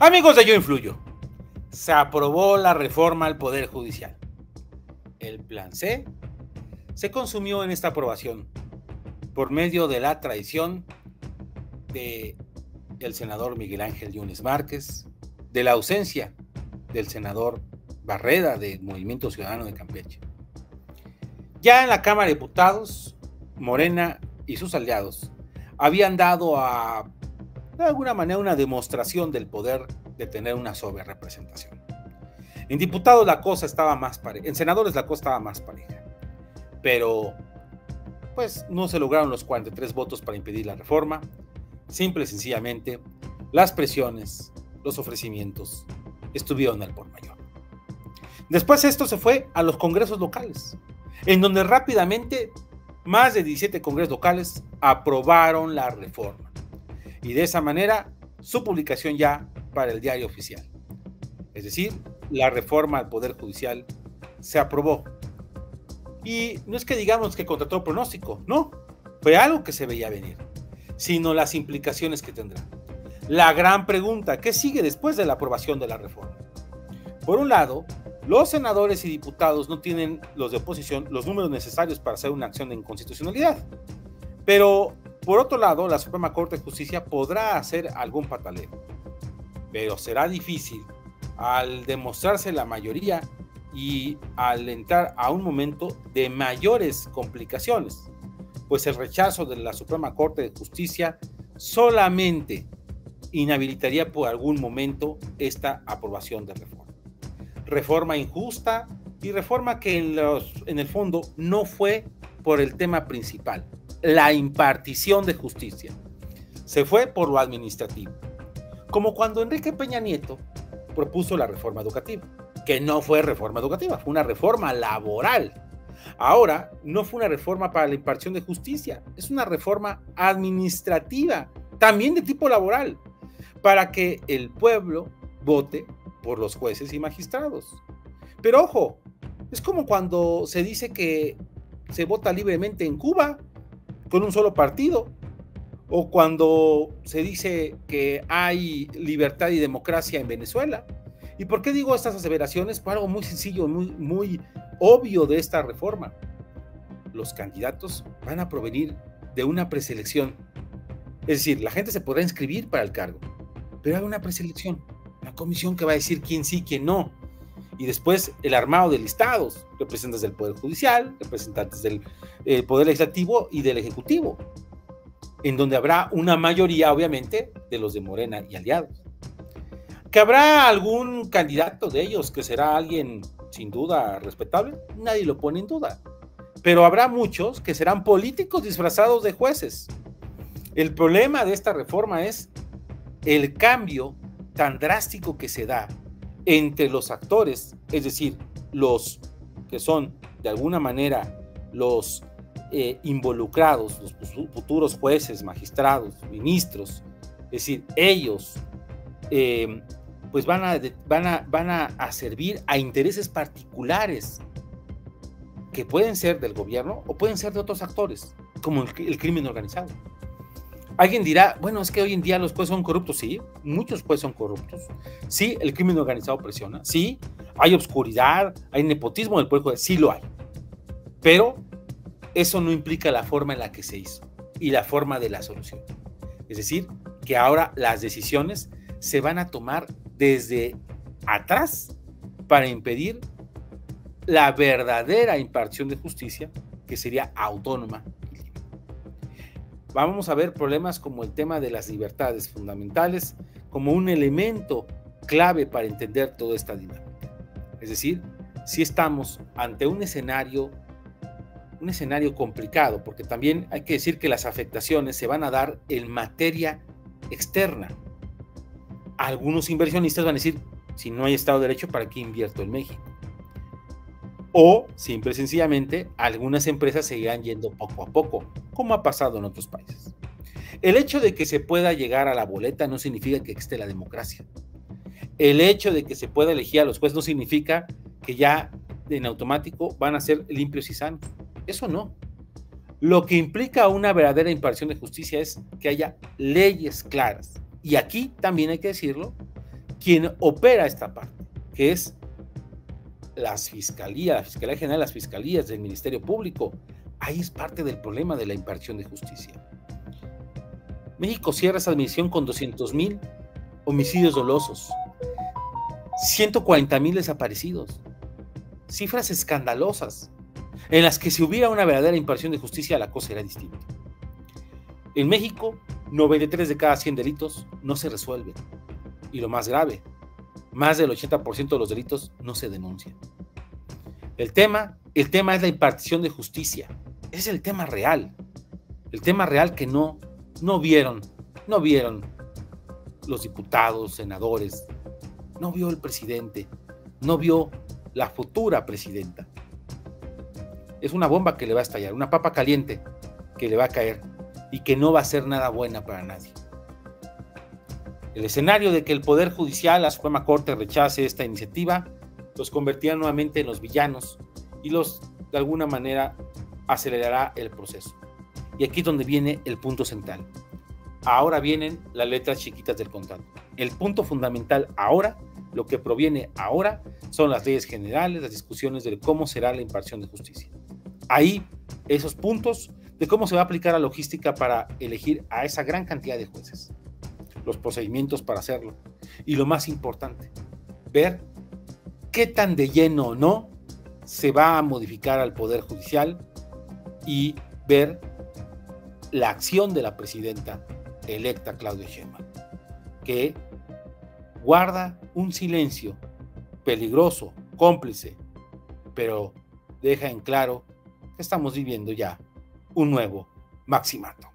Amigos de Yo Influyo, se aprobó la reforma al Poder Judicial. El plan C se consumió en esta aprobación por medio de la traición del senador Miguel Ángel Yunes Márquez, de la ausencia del senador Barreda del Movimiento Ciudadano de Campeche. Ya en la Cámara de Diputados, Morena y sus aliados habían dado de alguna manera una demostración del poder de tener una sobrerepresentación. En diputados la cosa estaba más pareja, en senadores la cosa estaba más pareja, pero pues no se lograron los 43 votos para impedir la reforma. Simple y sencillamente, las presiones, los ofrecimientos estuvieron al por mayor. Después esto se fue a los congresos locales, en donde rápidamente más de 17 congresos locales aprobaron la reforma. Y de esa manera, su publicación ya para el diario oficial. Es decir, la reforma al Poder Judicial se aprobó. Y no es que digamos que contrató pronóstico, no. Fue algo que se veía venir, sino las implicaciones que tendrá. La gran pregunta, ¿qué sigue después de la aprobación de la reforma? Por un lado, los senadores y diputados no tienen, los de oposición, los números necesarios para hacer una acción de inconstitucionalidad. Pero por otro lado, la Suprema Corte de Justicia podrá hacer algún pataleo, pero será difícil al demostrarse la mayoría y al entrar a un momento de mayores complicaciones, pues el rechazo de la Suprema Corte de Justicia solamente inhabilitaría por algún momento esta aprobación de reforma. Reforma injusta y reforma que en el fondo no fue por el tema principal, la impartición de justicia. Se fue por lo administrativo. Como cuando Enrique Peña Nieto propuso la reforma educativa, que no fue reforma educativa, fue una reforma laboral. Ahora, no fue una reforma para la impartición de justicia, es una reforma administrativa, también de tipo laboral, para que el pueblo vote por los jueces y magistrados. Pero ojo, es como cuando se dice que se vota libremente en Cuba, con un solo partido, o cuando se dice que hay libertad y democracia en Venezuela. ¿Y por qué digo estas aseveraciones? Por algo muy sencillo, muy obvio de esta reforma. Los candidatos van a provenir de una preselección. Es decir, la gente se podrá inscribir para el cargo, pero hay una preselección, una comisión que va a decir quién sí, quién no. Y después el armado de listados, representantes del Poder Judicial, representantes del Poder Legislativo y del Ejecutivo, en donde habrá una mayoría, obviamente, de los de Morena y aliados. ¿Que habrá algún candidato de ellos que será alguien sin duda respetable? Nadie lo pone en duda. Pero habrá muchos que serán políticos disfrazados de jueces. El problema de esta reforma es el cambio tan drástico que se da entre los actores, es decir, los que son de alguna manera los involucrados, los futuros jueces, magistrados, ministros, es decir, ellos pues van a servir a intereses particulares que pueden ser del gobierno o pueden ser de otros actores, como el crimen organizado. Alguien dirá, bueno, es que hoy en día los jueces son corruptos. Sí, muchos jueces son corruptos. Sí, el crimen organizado presiona. Sí, hay obscuridad, hay nepotismo del poder judicial. Sí lo hay. Pero eso no implica la forma en la que se hizo y la forma de la solución. Es decir, que ahora las decisiones se van a tomar desde atrás para impedir la verdadera impartición de justicia, que sería autónoma. Vamos a ver problemas como el tema de las libertades fundamentales como un elemento clave para entender toda esta dinámica. Es decir, si estamos ante un escenario complicado, porque también hay que decir que las afectaciones se van a dar en materia externa. Algunos inversionistas van a decir, si no hay Estado de Derecho, ¿para qué invierto en México? O, simple y sencillamente, algunas empresas seguirán yendo poco a poco, como ha pasado en otros países. El hecho de que se pueda llegar a la boleta no significa que existe la democracia. El hecho de que se pueda elegir a los jueces no significa que ya en automático van a ser limpios y sanos. Eso no. Lo que implica una verdadera impartición de justicia es que haya leyes claras. Y aquí también hay que decirlo, quien opera esta parte, que es las fiscalías, la Fiscalía General, las fiscalías del Ministerio Público. Ahí es parte del problema de la impartición de justicia. México cierra esa admisión con 200,000 homicidios dolosos, 140,000 desaparecidos, cifras escandalosas, en las que si hubiera una verdadera impartición de justicia, la cosa era distinta. En México, 93 de cada 100 delitos no se resuelven. Y lo más grave, más del 80% de los delitos no se denuncian. El tema es la impartición de justicia. Es el tema real. El tema real que no vieron los diputados, senadores, no vio el presidente, no vio la futura presidenta. Es una bomba que le va a estallar, una papa caliente que le va a caer y que no va a ser nada buena para nadie. El escenario de que el Poder Judicial, la Suprema Corte, rechace esta iniciativa, los convertirá nuevamente en los villanos y los, de alguna manera, acelerará el proceso. Y aquí es donde viene el punto central. Ahora vienen las letras chiquitas del contrato. El punto fundamental ahora, lo que proviene ahora, son las leyes generales, las discusiones de cómo será la impartición de justicia. Ahí, esos puntos de cómo se va a aplicar la logística para elegir a esa gran cantidad de jueces, los procedimientos para hacerlo, y lo más importante, ver qué tan de lleno o no se va a modificar al Poder Judicial y ver la acción de la presidenta electa Claudia Sheinbaum, que guarda un silencio peligroso, cómplice, pero deja en claro que estamos viviendo ya un nuevo maximato.